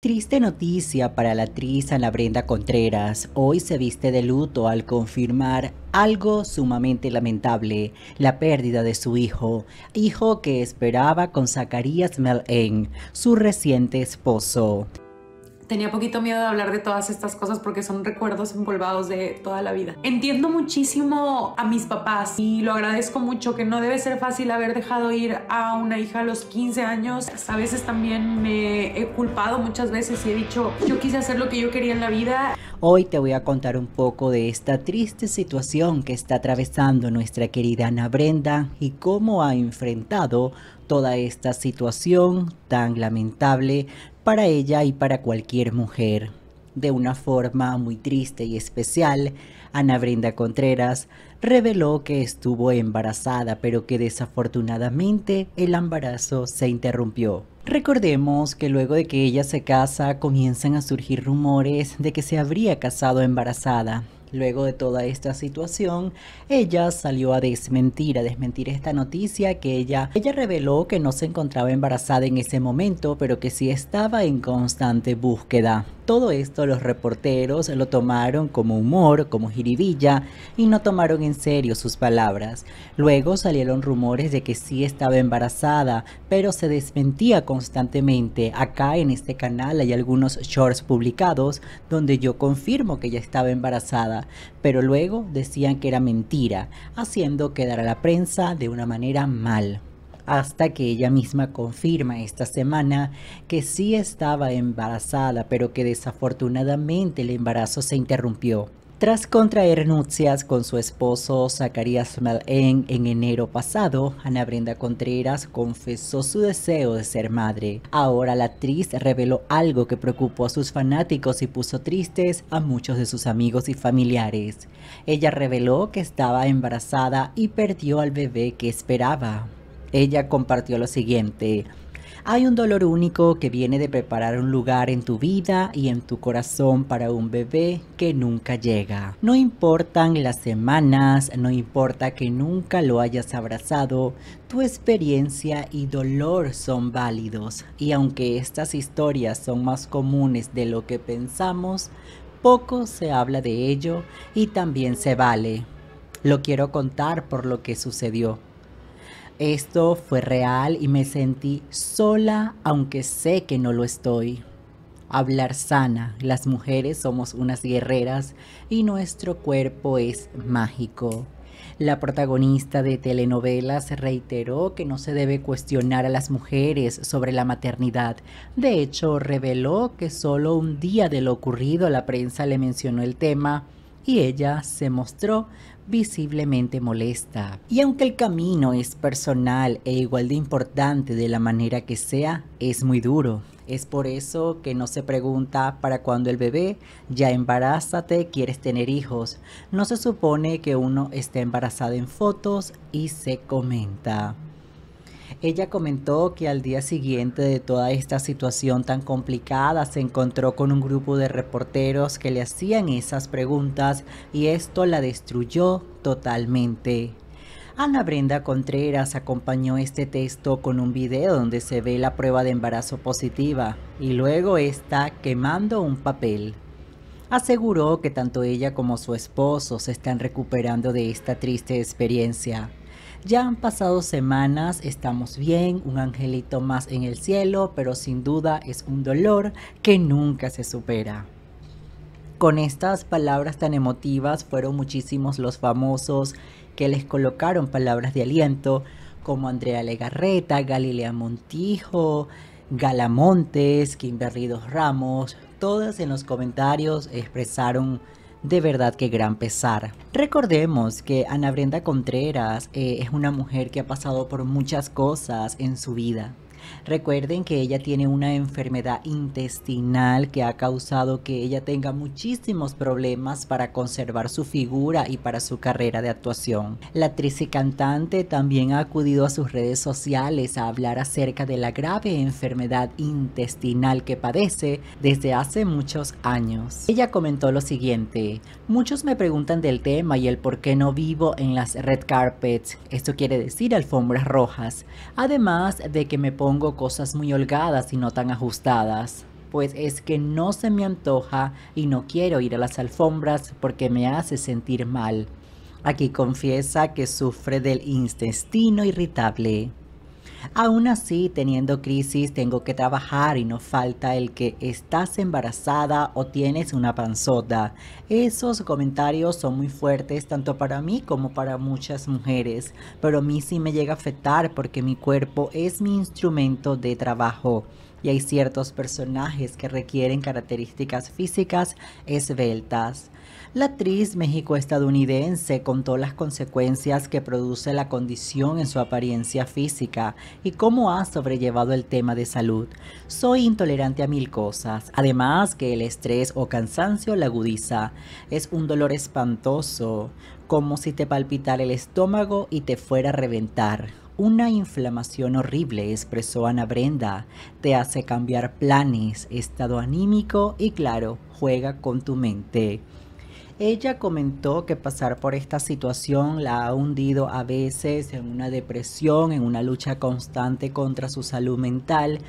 Triste noticia para la actriz Ana Brenda Contreras. Hoy se viste de luto al confirmar algo sumamente lamentable, la pérdida de su hijo que esperaba con Zacarías Mel, su reciente esposo. Tenía poquito miedo de hablar de todas estas cosas porque son recuerdos envolvados de toda la vida. Entiendo muchísimo a mis papás y lo agradezco mucho, que no debe ser fácil haber dejado ir a una hija a los 15 años. A veces también me he culpado muchas veces y he dicho, yo quise hacer lo que yo quería en la vida. Hoy te voy a contar un poco de esta triste situación que está atravesando nuestra querida Ana Brenda y cómo ha enfrentado toda esta situación tan lamentable para ella y para cualquier mujer. De una forma muy triste y especial, Ana Brenda Contreras reveló que estuvo embarazada, pero que desafortunadamente el embarazo se interrumpió. Recordemos que luego de que ella se casa, comienzan a surgir rumores de que se habría casado embarazada. Luego de toda esta situación, ella salió a desmentir esta noticia, que ella reveló que no se encontraba embarazada en ese momento, pero que sí estaba en constante búsqueda. Todo esto los reporteros lo tomaron como humor, como jiribilla, y no tomaron en serio sus palabras. Luego salieron rumores de que sí estaba embarazada, pero se desmentía constantemente. Acá en este canal hay algunos shorts publicados donde yo confirmo que ella estaba embarazada, pero luego decían que era mentira, haciendo quedar a la prensa de una manera mal. Hasta que ella misma confirma esta semana que sí estaba embarazada, pero que desafortunadamente el embarazo se interrumpió. Tras contraer nupcias con su esposo Zacarías Mel en enero pasado, Ana Brenda Contreras confesó su deseo de ser madre. Ahora la actriz reveló algo que preocupó a sus fanáticos y puso tristes a muchos de sus amigos y familiares. Ella reveló que estaba embarazada y perdió al bebé que esperaba. Ella compartió lo siguiente: hay un dolor único que viene de preparar un lugar en tu vida y en tu corazón para un bebé que nunca llega. No importan las semanas, no importa que nunca lo hayas abrazado, tu experiencia y dolor son válidos. Y aunque estas historias son más comunes de lo que pensamos, poco se habla de ello y también se vale. Lo quiero contar por lo que sucedió. Esto fue real y me sentí sola, aunque sé que no lo estoy. Hablar sana. Las mujeres somos unas guerreras y nuestro cuerpo es mágico. La protagonista de telenovelas reiteró que no se debe cuestionar a las mujeres sobre la maternidad. De hecho, reveló que solo un día de lo ocurrido la prensa le mencionó el tema y ella se mostró visiblemente molesta. Y aunque el camino es personal e igual de importante de la manera que sea, es muy duro. Es por eso que no se pregunta para cuándo el bebé, ya embarázate, quieres tener hijos. No se supone que uno esté embarazado en fotos y se comenta. Ella comentó que al día siguiente de toda esta situación tan complicada se encontró con un grupo de reporteros que le hacían esas preguntas y esto la destruyó totalmente. Ana Brenda Contreras acompañó este texto con un video donde se ve la prueba de embarazo positiva y luego está quemando un papel. Aseguró que tanto ella como su esposo se están recuperando de esta triste experiencia. Ya han pasado semanas, estamos bien, un angelito más en el cielo, pero sin duda es un dolor que nunca se supera. Con estas palabras tan emotivas fueron muchísimos los famosos que les colocaron palabras de aliento, como Andrea Legarreta, Galilea Montijo, Gala Montes, Kimberly Ríos Ramos. Todas en los comentarios expresaron de verdad que gran pesar. Recordemos que Ana Brenda Contreras es una mujer que ha pasado por muchas cosas en su vida. Recuerden que ella tiene una enfermedad intestinal que ha causado que ella tenga muchísimos problemas para conservar su figura y para su carrera de actuación. La actriz y cantante también ha acudido a sus redes sociales a hablar acerca de la grave enfermedad intestinal que padece desde hace muchos años. Ella comentó lo siguiente: muchos me preguntan del tema y el por qué no vivo en las red carpets, esto quiere decir alfombras rojas, además de que me pongo cosas muy holgadas y no tan ajustadas. pues es que no se me antoja y no quiero ir a las alfombras porque me hace sentir mal. Aquí confiesa que sufre del intestino irritable. Aún así, teniendo crisis, tengo que trabajar y no falta el que estás embarazada o tienes una panzota. Esos comentarios son muy fuertes tanto para mí como para muchas mujeres, pero a mí sí me llega a afectar porque mi cuerpo es mi instrumento de trabajo. Y hay ciertos personajes que requieren características físicas esbeltas. La actriz mexicoestadounidense contó las consecuencias que produce la condición en su apariencia física y cómo ha sobrellevado el tema de salud. Soy intolerante a 1000 cosas, además que el estrés o cansancio la agudiza. Es un dolor espantoso, como si te palpitara el estómago y te fuera a reventar. Una inflamación horrible, expresó Ana Brenda, te hace cambiar planes, estado anímico y claro, juega con tu mente. Ella comentó que pasar por esta situación la ha hundido a veces en una depresión, en una lucha constante contra su salud mental,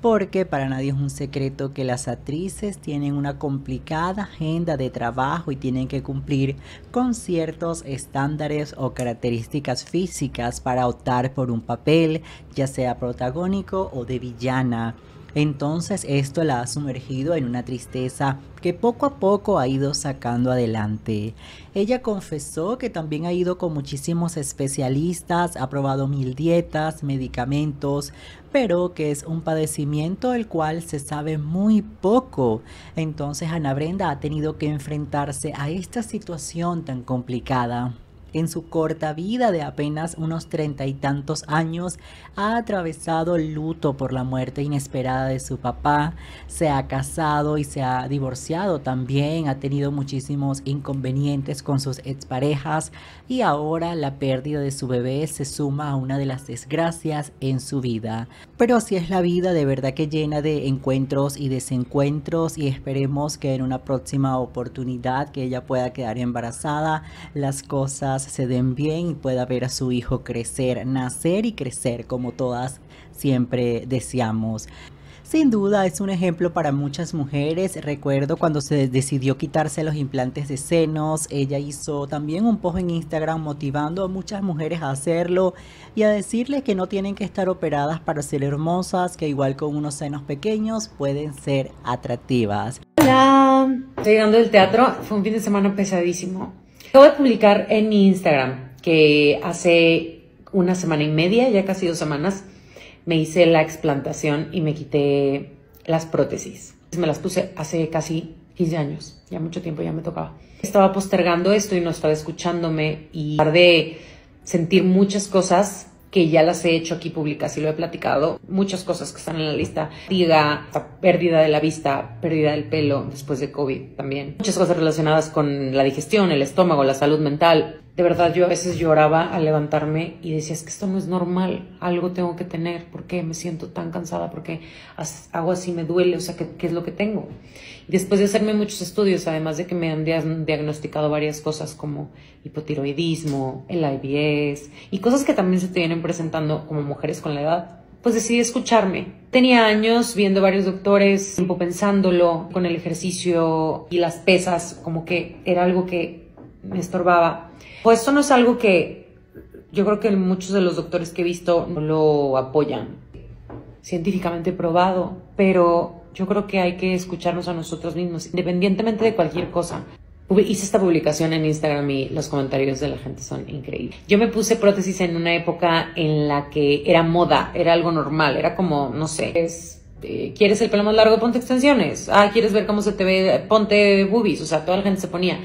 porque para nadie es un secreto que las actrices tienen una complicada agenda de trabajo y tienen que cumplir con ciertos estándares o características físicas para optar por un papel, ya sea protagónico o de villana. Entonces esto la ha sumergido en una tristeza que poco a poco ha ido sacando adelante. Ella confesó que también ha ido con muchísimos especialistas, ha probado 1000 dietas, medicamentos, pero que es un padecimiento del cual se sabe muy poco. Entonces Ana Brenda ha tenido que enfrentarse a esta situación tan complicada. En su corta vida de apenas unos 30 y tantos años, ha atravesado el luto por la muerte inesperada de su papá, se ha casado y se ha divorciado también, ha tenido muchísimos inconvenientes con sus exparejas y ahora la pérdida de su bebé se suma a una de las desgracias en su vida. Pero así es la vida, de verdad que llena de encuentros y desencuentros, y esperemos que en una próxima oportunidad que ella pueda quedar embarazada, las cosas se den bien y pueda ver a su hijo crecer, nacer y crecer como todas siempre deseamos. Sin duda es un ejemplo para muchas mujeres. Recuerdo cuando se decidió quitarse los implantes de senos, ella hizo también un post en Instagram motivando a muchas mujeres a hacerlo y a decirles que no tienen que estar operadas para ser hermosas, que igual con unos senos pequeños pueden ser atractivas. Hola, estoy llegando del teatro, fue un fin de semana pesadísimo. Acabo de publicar en mi Instagram que hace una semana y media, ya casi 2 semanas, me hice la explantación y me quité las prótesis. Me las puse hace casi 15 años, ya mucho tiempo, ya me tocaba. Estaba postergando esto y no estaba escuchándome y tardé sentir muchas cosas que ya las he hecho aquí públicas y lo he platicado. Muchas cosas que están en la lista. Diga, pérdida de la vista, pérdida del pelo después de COVID también. Muchas cosas relacionadas con la digestión, el estómago, la salud mental. De verdad, yo a veces lloraba al levantarme y decía, es que esto no es normal, algo tengo que tener. ¿Por qué me siento tan cansada? ¿Por qué hago así, me duele? O sea, ¿qué es lo que tengo? Y después de hacerme muchos estudios, además de que me han diagnosticado varias cosas como hipotiroidismo, el IBS y cosas que también se te vienen presentando como mujeres con la edad, pues decidí escucharme. Tenía años viendo varios doctores, tiempo pensándolo, con el ejercicio y las pesas, como que era algo que me estorbaba. Pues esto no es algo que yo creo que muchos de los doctores que he visto no lo apoyan. Científicamente probado, pero yo creo que hay que escucharnos a nosotros mismos, independientemente de cualquier cosa. Hice esta publicación en Instagram y los comentarios de la gente son increíbles. Yo me puse prótesis en una época en la que era moda, era algo normal, era como, no sé, ¿quieres el pelo más largo? Ponte extensiones. Ah, ¿quieres ver cómo se te ve? Ponte boobies. O sea, toda la gente se ponía.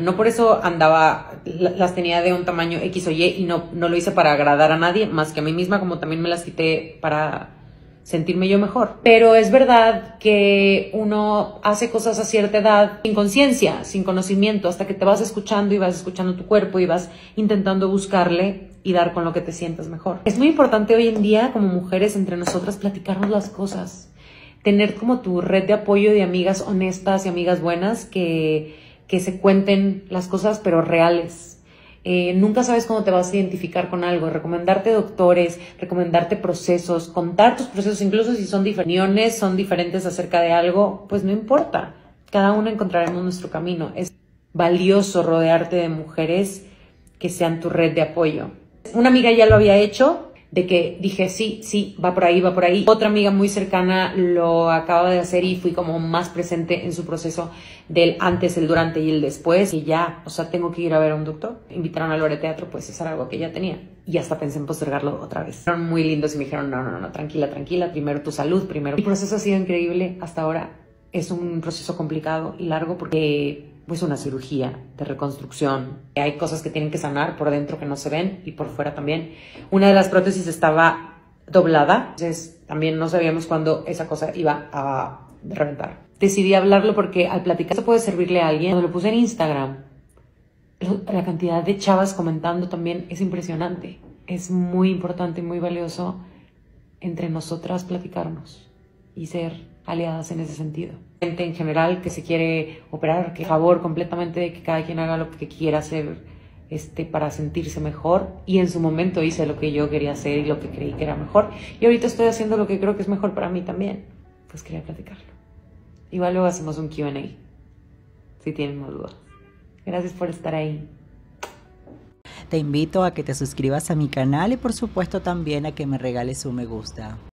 No por eso andaba, las tenía de un tamaño X o Y y no lo hice para agradar a nadie más que a mí misma, como también me las quité para sentirme yo mejor. Pero es verdad que uno hace cosas a cierta edad sin conciencia, sin conocimiento, hasta que te vas escuchando y vas escuchando tu cuerpo y vas intentando buscarle y dar con lo que te sientas mejor. Es muy importante hoy en día, como mujeres, entre nosotras, platicarnos las cosas. Tener como tu red de apoyo de amigas honestas y amigas buenas que se cuenten las cosas, pero reales. Nunca sabes cuándo te vas a identificar con algo, recomendarte doctores, recomendarte procesos, contar tus procesos, incluso si son diferentes, acerca de algo, pues no importa, cada uno encontraremos nuestro camino. Es valioso rodearte de mujeres que sean tu red de apoyo. Una amiga ya lo había hecho, de que dije, sí, va por ahí, va por ahí. Otra amiga muy cercana lo acaba de hacer y fui como más presente en su proceso del antes, el durante y el después. Y ya, o sea, tengo que ir a ver a un doctor. Invitaron a Lore de Teatro, pues eso era algo que ya tenía. Y hasta pensé en postergarlo otra vez. Fueron muy lindos y me dijeron, no, tranquila, tranquila, primero tu salud, primero. El proceso ha sido increíble hasta ahora. Es un proceso complicado y largo porque... pues una cirugía de reconstrucción. Hay cosas que tienen que sanar por dentro que no se ven y por fuera también. Una de las prótesis estaba doblada, entonces también no sabíamos cuándo esa cosa iba a reventar. Decidí hablarlo porque al platicar esto puede servirle a alguien. Cuando lo puse en Instagram, la cantidad de chavas comentando también es impresionante. Es muy importante y muy valioso entre nosotras platicarnos y ser aliadas en ese sentido. Gente en general que se quiere operar, que a favor completamente de que cada quien haga lo que quiera hacer para sentirse mejor. Y en su momento hice lo que yo quería hacer y lo que creí que era mejor. Y ahorita estoy haciendo lo que creo que es mejor para mí también. Pues quería platicarlo. Igual luego hacemos un Q&A, si tienen más dudas. Gracias por estar ahí. Te invito a que te suscribas a mi canal y por supuesto también a que me regales un me gusta.